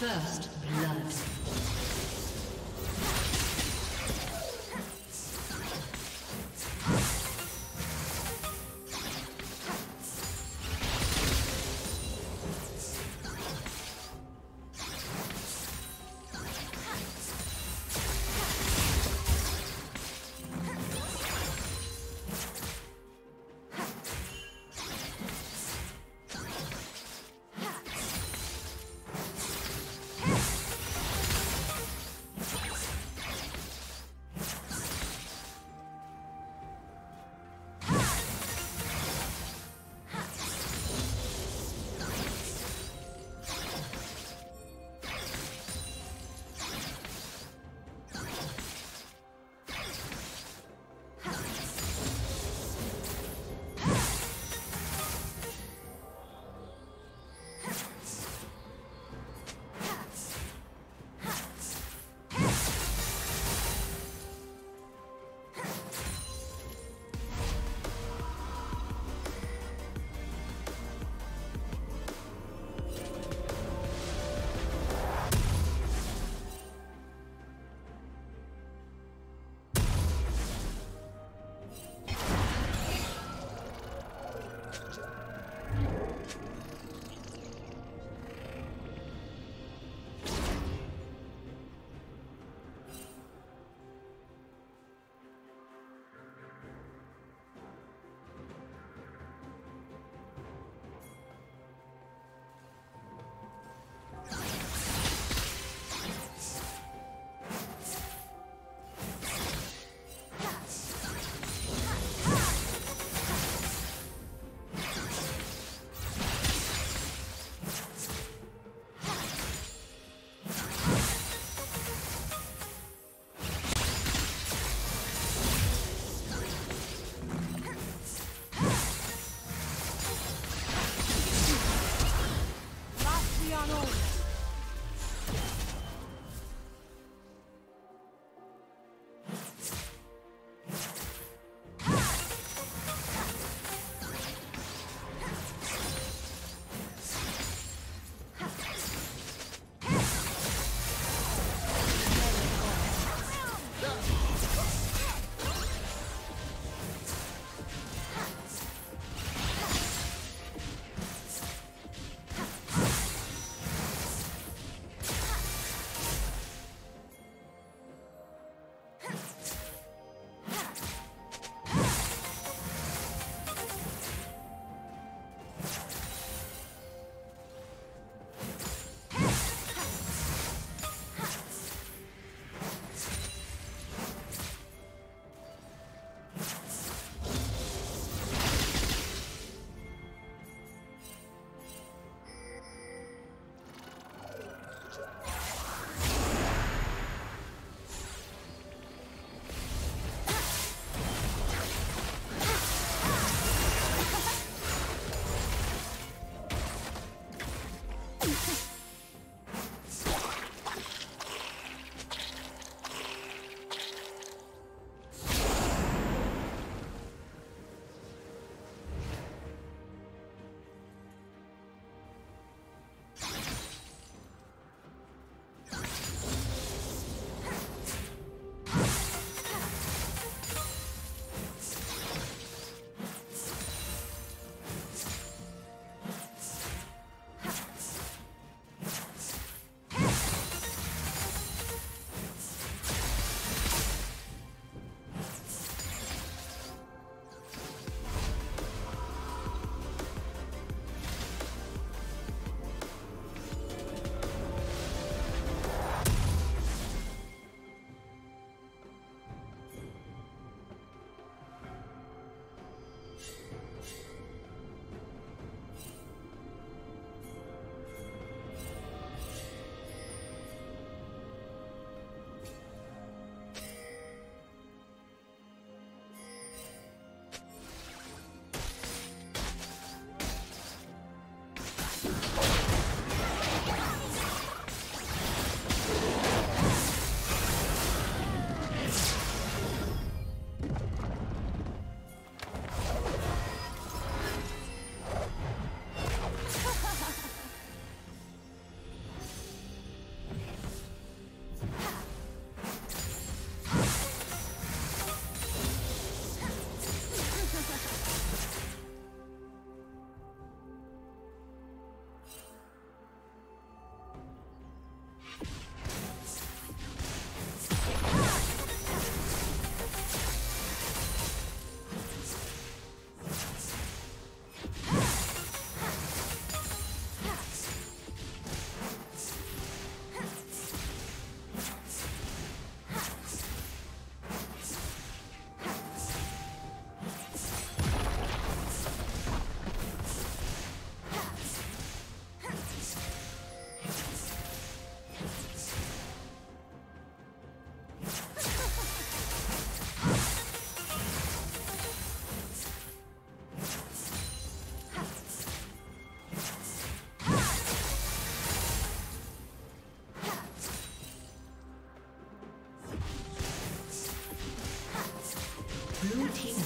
First blood. Yes.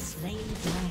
slain the dragon.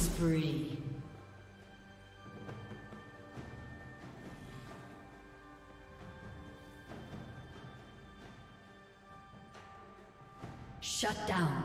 Spree. Shut down.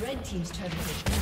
Red Team's turret has been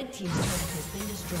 Red team's turret has been destroyed.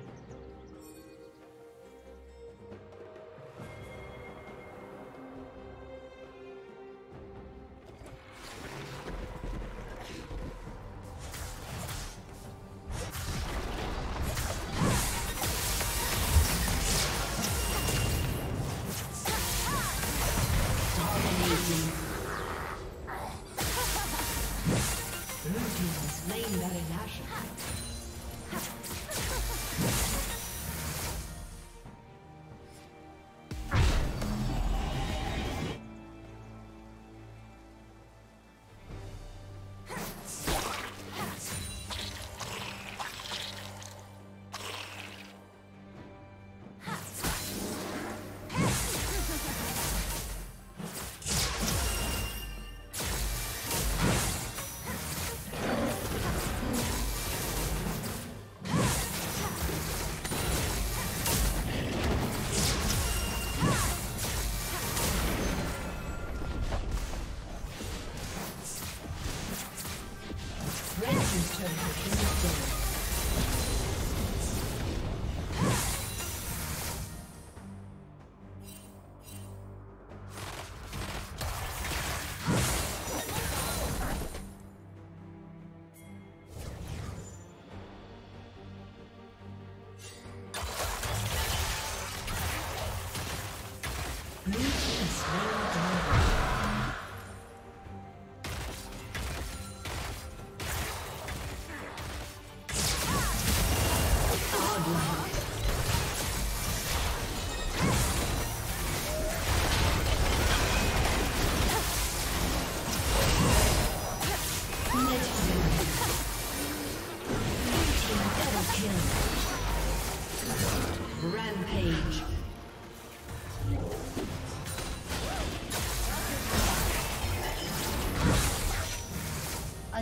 A